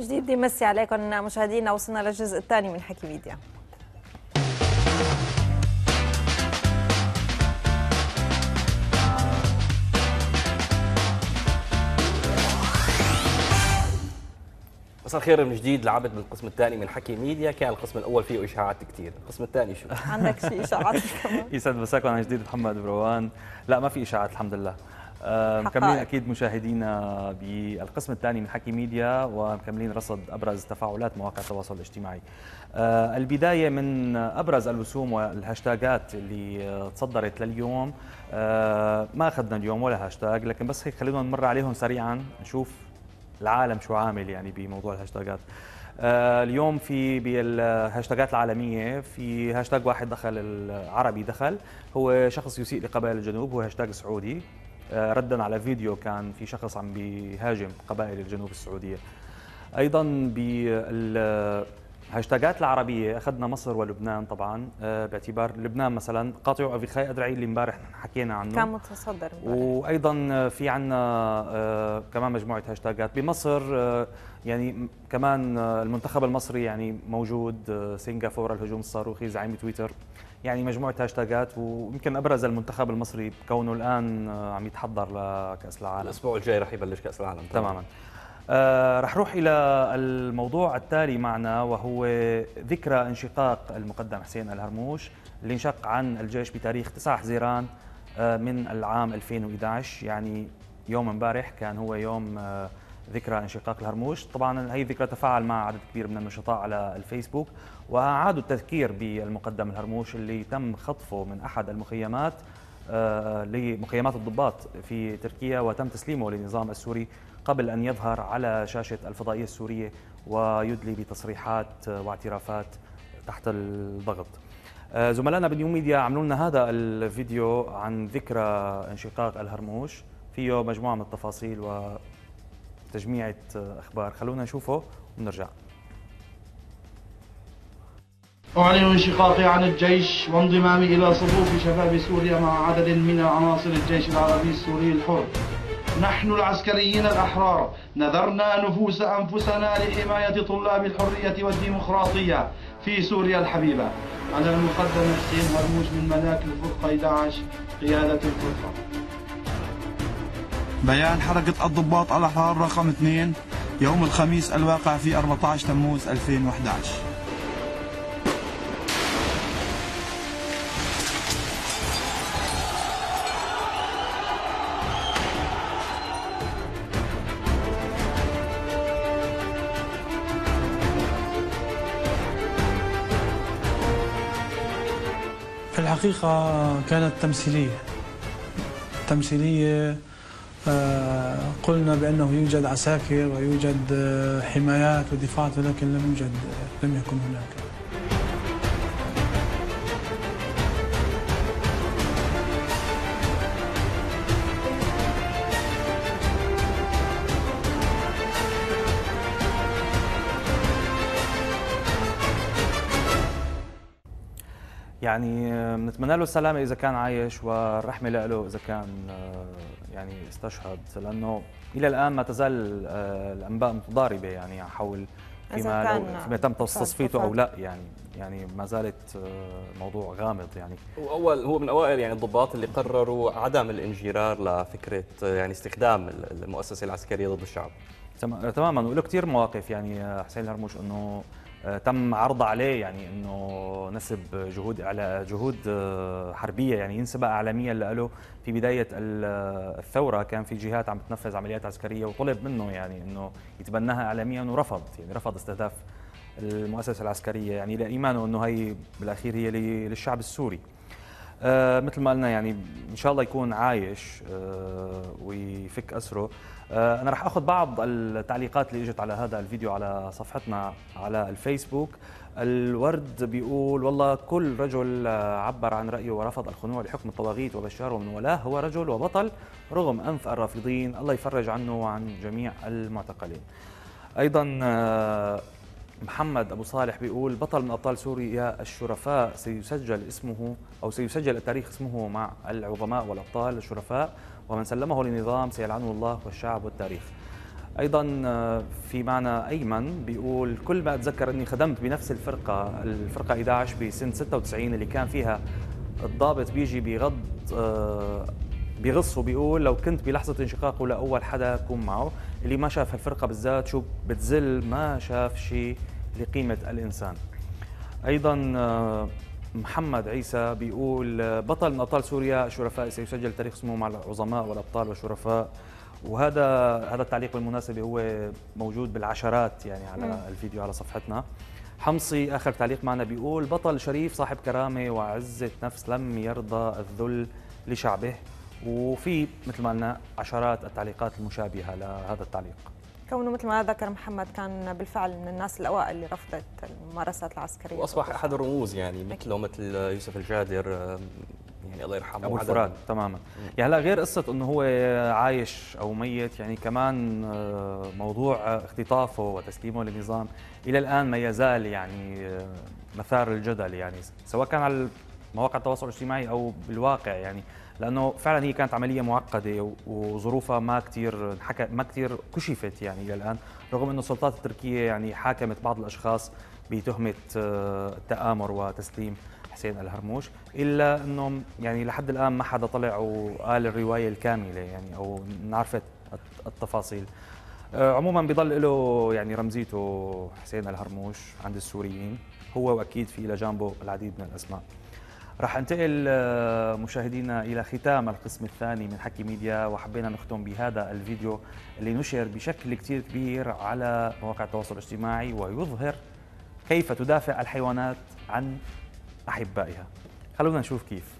جديد دي مسي عليكم مشاهدينا. وصلنا للجزء الثاني من حكي ميديا. مساء الخير من جديد لعبت بالقسم الثاني من حكي ميديا. كان القسم الاول فيه اشاعات كثير، القسم الثاني شو؟ عندك شيء اشاعات كمان؟ يسعد مساكم عن جديد محمد رضوان. لا ما في اشاعات الحمد لله. مكملين اكيد مشاهدينا بالقسم الثاني من حكي ميديا ومكملين رصد ابرز تفاعلات مواقع التواصل الاجتماعي. البدايه من ابرز الرسوم والهاشتاجات اللي تصدرت لليوم. ما اخذنا اليوم ولا هاشتاج، لكن بس هيك خلينا نمر عليهم سريعا نشوف العالم شو عامل يعني بموضوع الهاشتاجات. اليوم في بالهاشتاجات العالميه في هاشتاج واحد دخل، العربي دخل، هو شخص يسيء لقبائل الجنوب، هو هاشتاج سعودي ردا على فيديو كان في شخص عم بيهاجم قبائل الجنوب السعوديه. ايضا بالهاشتاجات العربيه اخذنا مصر ولبنان طبعا، باعتبار لبنان مثلا قاطعوا افريقيا ادرعي اللي امبارح حكينا عنه كان متصدر مبارح. وايضا في عندنا كمان مجموعه هاشتاجات بمصر، يعني كمان المنتخب المصري يعني موجود، سنغافوره، الهجوم الصاروخي، زعيم تويتر، يعني مجموعة هاشتاجات. ويمكن أبرز المنتخب المصري بكونه الآن عم يتحضر لكأس العالم، الأسبوع الجاي رح يبلش كأس العالم تماما. رح نروح إلى الموضوع التالي معنا، وهو ذكرى انشقاق المقدم حسين الهرموش اللي انشق عن الجيش بتاريخ 9 حزيران من العام 2011، يعني يوم امبارح كان هو يوم ذكرى انشقاق الهرموش. طبعا هي الذكرى تفاعل مع عدد كبير من النشطاء على الفيسبوك وعادوا التذكير بالمقدم الهرموش اللي تم خطفه من احد المخيمات لمخيمات الضباط في تركيا، وتم تسليمه للنظام السوري قبل ان يظهر على شاشة الفضائية السورية ويدلي بتصريحات واعترافات تحت الضغط. زملائنا بنيو ميديا عملوا لنا هذا الفيديو عن ذكرى انشقاق الهرموش، فيه مجموعة من التفاصيل و تجميعة أخبار، خلونا نشوفه ونرجع. أعلن انشقاقي عن الجيش وانضمامي إلى صفوف شباب سوريا مع عدد من عناصر الجيش العربي السوري الحر. نحن العسكريين الأحرار نذرنا نفوس أنفسنا لحماية طلاب الحرية والديمقراطية في سوريا الحبيبة. أنا المقدم حسين هرموش من ملاك الفرقة 11 قيادة الفرقة. بيان حركة الضباط الأحرار رقم 2 يوم الخميس الواقع في 14 تموز 2011. في الحقيقة كانت تمثيلية. قلنا بأنه يوجد عساكر ويوجد حمايات ودفاعات، ولكن لم يكن هناك. يعني بنتمنى له السلامة إذا كان عايش، والرحمة له إذا كان يعني استشهد، لأنه إلى الآن ما تزال الأنباء متضاربة يعني حول فيما تم تصفيته أو لا، يعني ما زالت موضوع غامض يعني. هو من أوائل يعني الضباط اللي قرروا عدم الانجرار لفكرة يعني استخدام المؤسسة العسكرية ضد الشعب. تماما، وله كثير مواقف يعني حسين الهرموش أنه تم عرض عليه يعني انه نسب جهود حربيه يعني ينسبها اعلاميا له. في بدايه الثوره كان في جهات عم تنفذ عمليات عسكريه وطلب منه يعني انه يتبناها اعلاميا، ورفض، يعني رفض استهداف المؤسسه العسكريه، يعني لايمانه انه هي بالاخير هي للشعب السوري. مثل ما قلنا يعني ان شاء الله يكون عايش ويفك اسره. انا راح اخذ بعض التعليقات اللي اجت على هذا الفيديو على صفحتنا على الفيسبوك. الورد بيقول والله كل رجل عبر عن رايه ورفض الخنوع لحكم الطواغيت وبشار ومن ولاه هو رجل وبطل رغم انف الرافضين، الله يفرج عنه وعن جميع المعتقلين. ايضا محمد أبو صالح بيقول بطل من أبطال سوريا الشرفاء، سيسجل اسمه أو سيسجل التاريخ اسمه مع العظماء والأبطال الشرفاء، ومن سلمه للنظام سيلعنه الله والشعب والتاريخ. أيضا في معنا أيمن بيقول كل ما أتذكر أني خدمت بنفس الفرقة 11 بسنة 96 اللي كان فيها الضابط بيجي بيغص وبيقول لو كنت بلحظة انشقاقه لأول حدا كون معه. اللي ما شاف هالفرقة بالذات شو بتزل، ما شاف شيء لقيمة الإنسان. أيضا محمد عيسى بيقول بطل من أبطال سوريا الشرفاء سيسجل تاريخ اسمه مع العظماء والأبطال والشرفاء. وهذا التعليق بالمناسبة هو موجود بالعشرات يعني على الفيديو على صفحتنا. حمصي آخر تعليق معنا بيقول بطل شريف صاحب كرامة وعزة نفس لم يرضى الذل لشعبه. وفي مثل ما قلنا عشرات التعليقات المشابهة لهذا التعليق. كونه مثل ما ذكر محمد كان بالفعل من الناس الأوائل اللي رفضت الممارسات العسكرية وأصبح أحد الرموز يعني مثله مثل يوسف الجادر يعني الله يرحمه أبو الفرات تماما. يعني لا غير قصة أنه هو عايش أو ميت، يعني كمان موضوع اختطافه وتسليمه للنظام إلى الآن ما يزال يعني مثار الجدل، يعني سواء كان على مواقع التواصل الاجتماعي أو بالواقع، يعني لأنه فعلا هي كانت عملية معقدة وظروفها ما كثير كشفت يعني إلى الآن، رغم أن السلطات التركية يعني حاكمت بعض الأشخاص بتهمة التآمر وتسليم حسين الهرموش، إلا أنه يعني لحد الآن ما حدا طلع وقال الرواية الكاملة يعني أو نعرفت التفاصيل. عموما بيضل له يعني رمزيته حسين الهرموش عند السوريين، هو وأكيد في إلى جانبه العديد من الأسماء. رح انتقل مشاهدينا إلى ختام القسم الثاني من حكي ميديا، وحبينا نختم بهذا الفيديو اللي نشر بشكل كتير كبير على مواقع التواصل الاجتماعي ويظهر كيف تدافع الحيوانات عن أحبائها. خلونا نشوف كيف.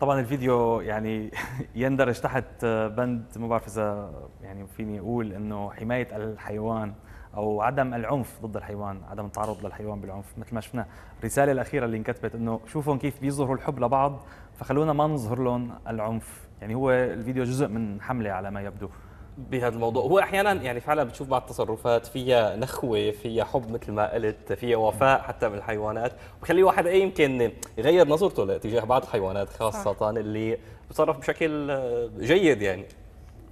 طبعا الفيديو يعني يندرج تحت بند ما بعرف اذا يعني فيني اقول انه حمايه الحيوان او عدم العنف ضد الحيوان، عدم التعرض للحيوان بالعنف، مثل ما شفنا الرساله الاخيره اللي انكتبت انه شوفهم كيف بيظهروا الحب لبعض فخلونا ما نظهر لهم العنف. يعني هو الفيديو جزء من حمله على ما يبدو بهذا الموضوع. هو احيانا يعني فعلا بتشوف بعض التصرفات فيها نخوه، فيها حب مثل ما قلت، فيها وفاء حتى من الحيوانات، وبخلي واحد اي يمكن يغير نظرته لاتجاه بعض الحيوانات خاصه اللي بتصرف بشكل جيد. يعني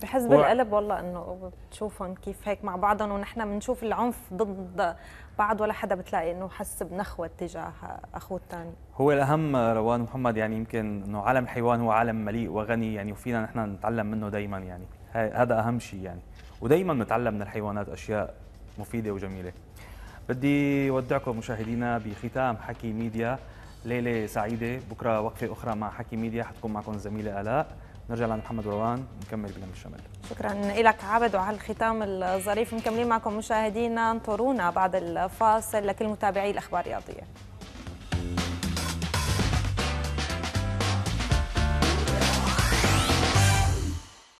بحزب القلب والله انه بتشوفهم كيف هيك مع بعضهم، ونحن بنشوف العنف ضد بعض ولا حدا بتلاقي انه حس بنخوه تجاه اخوه الثاني. هو الاهم روان محمد يعني يمكن انه عالم الحيوان هو عالم مليء وغني يعني، وفينا نحن نتعلم منه دائما يعني، هذا أهم شيء يعني، ودائما نتعلم من الحيوانات أشياء مفيدة وجميلة. بدي أودعكم مشاهدينا بختام حكي ميديا، ليلة سعيدة. بكرة وقفة أخرى مع حكي ميديا حتكون معكم الزميلة الاء. نرجع لمحمد رضوان نكمل بلم الشمال. شكرا لك عبد وعلى الختام الظريف. مكملين معكم مشاهدينا، انطرونا بعد الفاصل. لكل متابعي الأخبار الرياضية.